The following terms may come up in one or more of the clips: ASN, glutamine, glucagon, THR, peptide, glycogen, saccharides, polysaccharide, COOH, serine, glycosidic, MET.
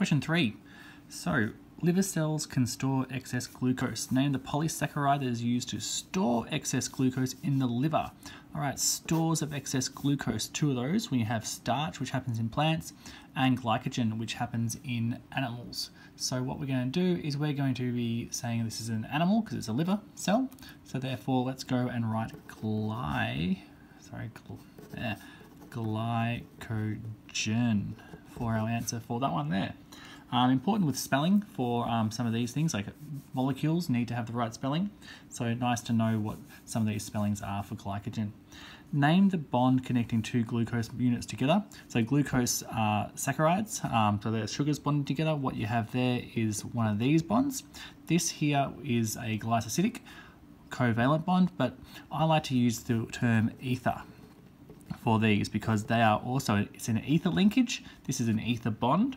Question 3. So, liver cells can store excess glucose. Name the polysaccharide that is used to store excess glucose in the liver. All right, stores of excess glucose, 2 of those. We have starch, which happens in plants, and glycogen, which happens in animals. So what we're going to do is we're going to be saying this is an animal because it's a liver cell. So therefore, let's go and write glycogen for our answer for that one there. Important with spelling for some of these things, like molecules need to have the right spelling. So nice to know what some of these spellings are for glycogen. Name the bond connecting 2 glucose units together. So glucose are saccharides, so they're sugars bonded together. What you have there is one of these bonds. This here is a glycosidic covalent bond, but I like to use the term ether for these because they are also, it's an ether linkage. This is an ether bond.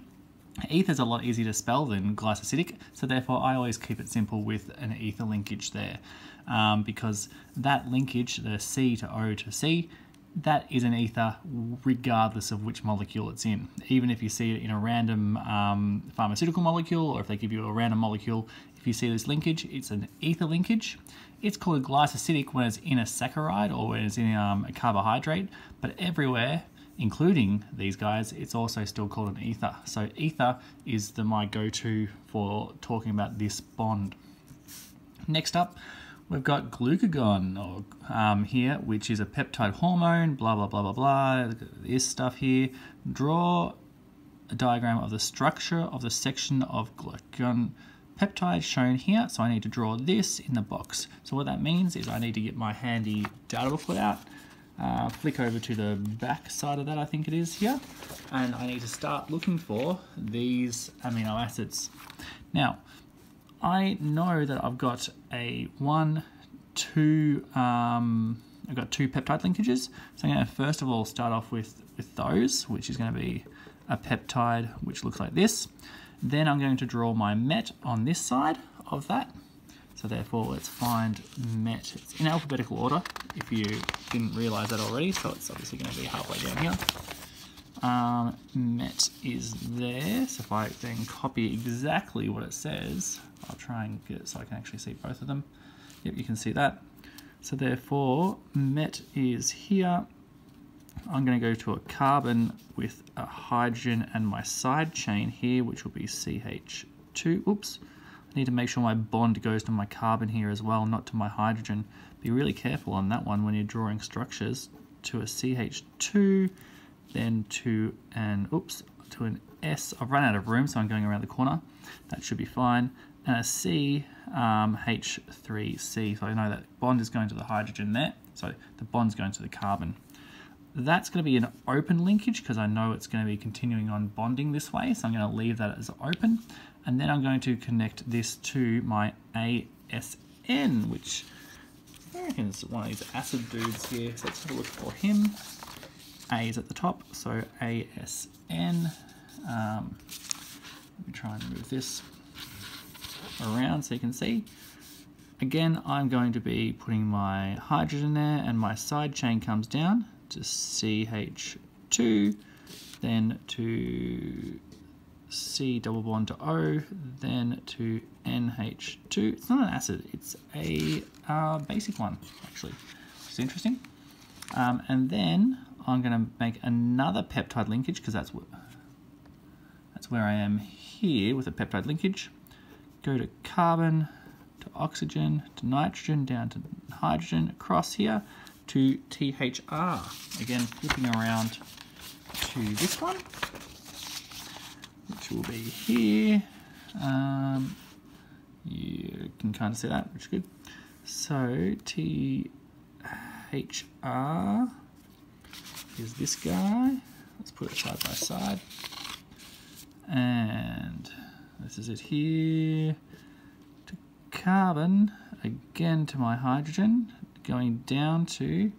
Ether is a lot easier to spell than glycosidic, so therefore I always keep it simple with an ether linkage there, because that linkage, the C to O to C, that is an ether regardless of which molecule it's in. Even if you see it in a random pharmaceutical molecule, or if they give you a random molecule, if you see this linkage, it's an ether linkage. It's called a glycosidic when it's in a saccharide or when it's in a carbohydrate, but everywhere, including these guys, it's also still called an ether. So ether is my go-to for talking about this bond. Next up, we've got glucagon here, which is a peptide hormone, blah, blah, blah, blah, blah, this stuff here. Draw a diagram of the structure of the section of glucagon peptide shown here. So I need to draw this in the box. So what that means is I need to get my handy data booklet out. Flick over to the back side of that, I think it is here, and I need to start looking for these amino acids. Now, I know that I've got two peptide linkages, so I'm going to first of all start off with those, which is going to be a peptide which looks like this. Then I'm going to draw my MET on this side of that. So therefore, let's find MET. It's in alphabetical order, if you didn't realise that already, so it's obviously going to be halfway down here. MET is there, so if I then copy exactly what it says, I'll try and get it so I can actually see both of them. Yep, you can see that. So therefore, MET is here. I'm going to go to a carbon with a hydrogen and my side chain here, which will be CH2. Oops. Need to make sure my bond goes to my carbon here as well, not to my hydrogen. Be really careful on that one when you're drawing structures. To a CH2, then to an S. I've run out of room, so I'm going around the corner. That should be fine. And a C, H3C. So I know that bond is going to the hydrogen there. So the bond's going to the carbon. That's going to be an open linkage because I know it's going to be continuing on bonding this way. So I'm going to leave that as open. And then I'm going to connect this to my ASN, which I reckon is one of these acid dudes here. So let's have a look for him. A is at the top, so ASN. Let me try and move this around so you can see. Again, I'm going to be putting my hydrogen there, and my side chain comes down to CH2, then to C double bond to O, then to NH2. It's not an acid, it's a basic one, actually. It's interesting. And then I'm going to make another peptide linkage because that's where I am here with a peptide linkage. Go to carbon, to oxygen, to nitrogen, down to hydrogen, across here to THR. Again, flipping around to this one, which will be here. You can kind of see that, which is good. So THR is this guy. Let's put it side by side. And this is it here. To carbon, again to my hydrogen, going down to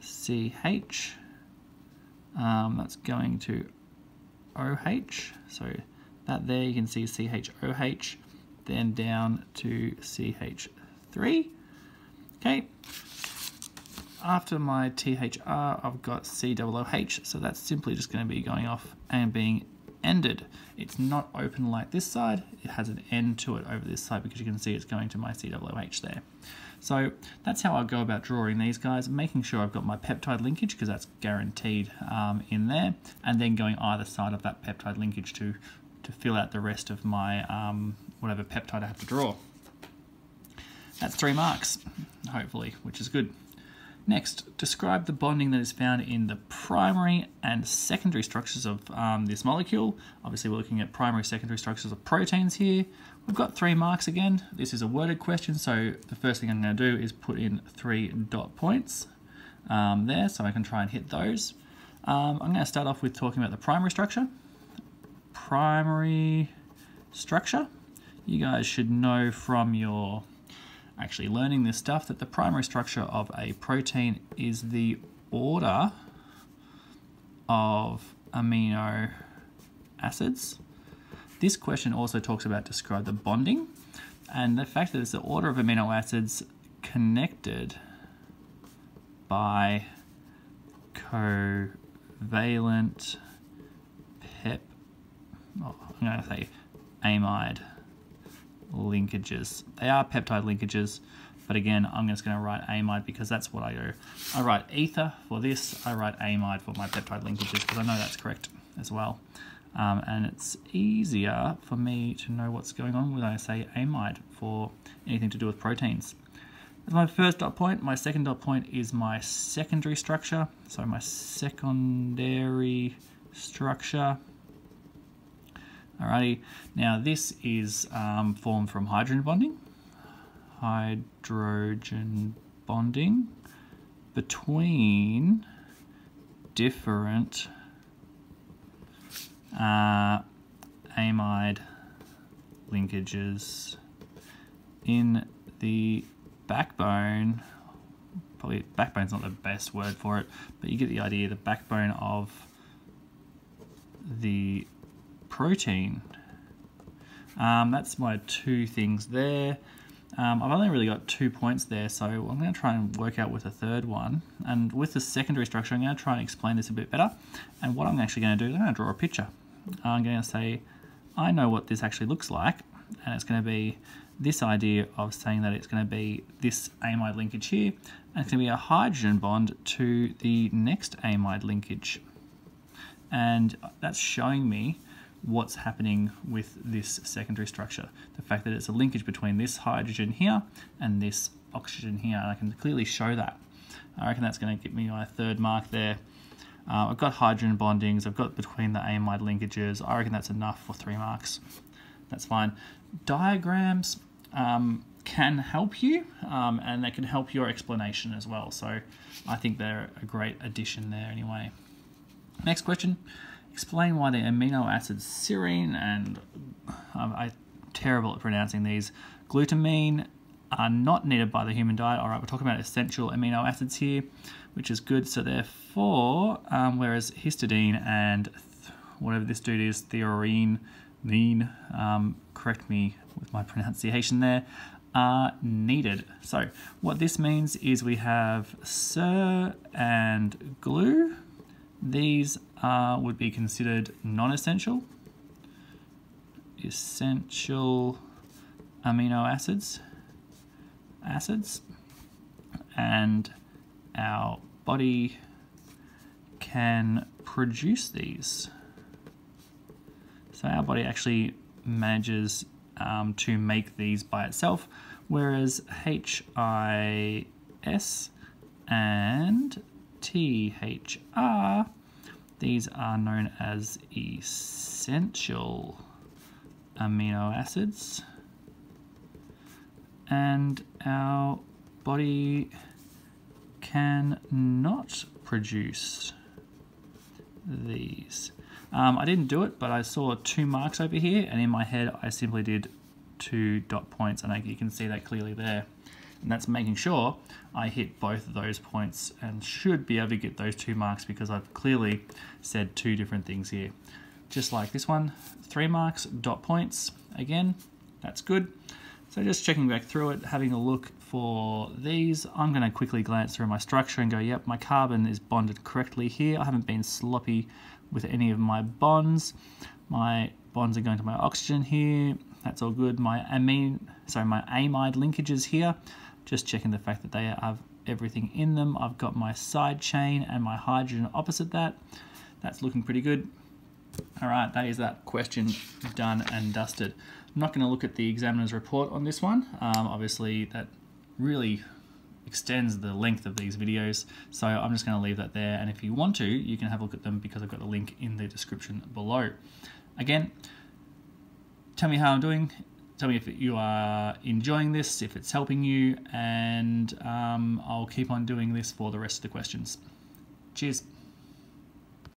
CH. That's going to OH, so that there you can see CHOH, then down to CH3. Okay, after my THR, I've got COOH, so that's simply just going to be going off and being ended. It's not open like this side, it has an end to it over this side because you can see it's going to my COOH there. So that's how I go about drawing these guys, making sure I've got my peptide linkage because that's guaranteed in there, and then going either side of that peptide linkage to fill out the rest of my whatever peptide I have to draw. That's 3 marks, hopefully, which is good. Next, describe the bonding that is found in the primary and secondary structures of this molecule. Obviously, we're looking at primary, secondary structures of proteins here. We've got 3 marks again. This is a worded question, so the first thing I'm going to do is put in 3 dot points there, so I can try and hit those. I'm going to start off with talking about the primary structure. Primary structure. You guys should know from your actually learning this stuff that the primary structure of a protein is the order of amino acids. This question also talks about describe the bonding, and the fact that it's the order of amino acids connected by covalent amide linkages. They are peptide linkages, but again, I'm just going to write amide because that's what I do. I write ether for this, I write amide for my peptide linkages because I know that's correct as well. And it's easier for me to know what's going on when I say amide for anything to do with proteins. That's my first dot point. My second dot point is my secondary structure. So my secondary structure. Alrighty, now this is formed from hydrogen bonding. Hydrogen bonding between different amide linkages in the backbone. Probably backbone's not the best word for it, but you get the idea, the backbone of the protein. That's my 2 things there. I've only really got 2 points there, so I'm going to try and work out with a third one. And with the secondary structure, I'm going to try and explain this a bit better. And what I'm actually going to do is I'm going to draw a picture. I'm going to say, I know what this actually looks like, and it's going to be this idea of saying that it's going to be this amide linkage here, and it's going to be a hydrogen bond to the next amide linkage. And that's showing me what's happening with this secondary structure. The fact that it's a linkage between this hydrogen here and this oxygen here, and I can clearly show that. I reckon that's going to give me my 3rd mark there. I've got hydrogen bondings, I've got between the amide linkages. I reckon that's enough for 3 marks. That's fine. Diagrams can help you, and they can help your explanation as well. So I think they're a great addition there anyway. Next question. Explain why the amino acids serine and I'm terrible at pronouncing these, glutamine are not needed by the human diet. All right, we're talking about essential amino acids here, which is good. So therefore, whereas histidine and whatever this dude is, theorine, correct me with my pronunciation there, are needed. So what this means is we have ser and glu. These would be considered non-essential, essential amino acids, and our body can produce these. So our body actually manages to make these by itself, whereas HIS and THR, these are known as essential amino acids, and our body can not produce these. I didn't do it, but I saw 2 marks over here, and in my head I simply did 2 dot points, and you can see that clearly there. And that's making sure I hit both of those points and should be able to get those 2 marks because I've clearly said 2 different things here. Just like this one, 3 marks, dot points. Again, that's good. So just checking back through it, having a look for these. I'm going to quickly glance through my structure and go, yep, my carbon is bonded correctly here. I haven't been sloppy with any of my bonds. My bonds are going to my oxygen here. That's all good. My my amide linkages here. Just checking the fact that they have everything in them. I've got my side chain and my hydrogen opposite that. That's looking pretty good. All right, that is that question done and dusted. I'm not going to look at the examiner's report on this one. Obviously, that really extends the length of these videos, so I'm just going to leave that there. And if you want to, you can have a look at them because I've got the link in the description below. Again, tell me how I'm doing. Tell me if you are enjoying this, if it's helping you, and I'll keep on doing this for the rest of the questions. Cheers.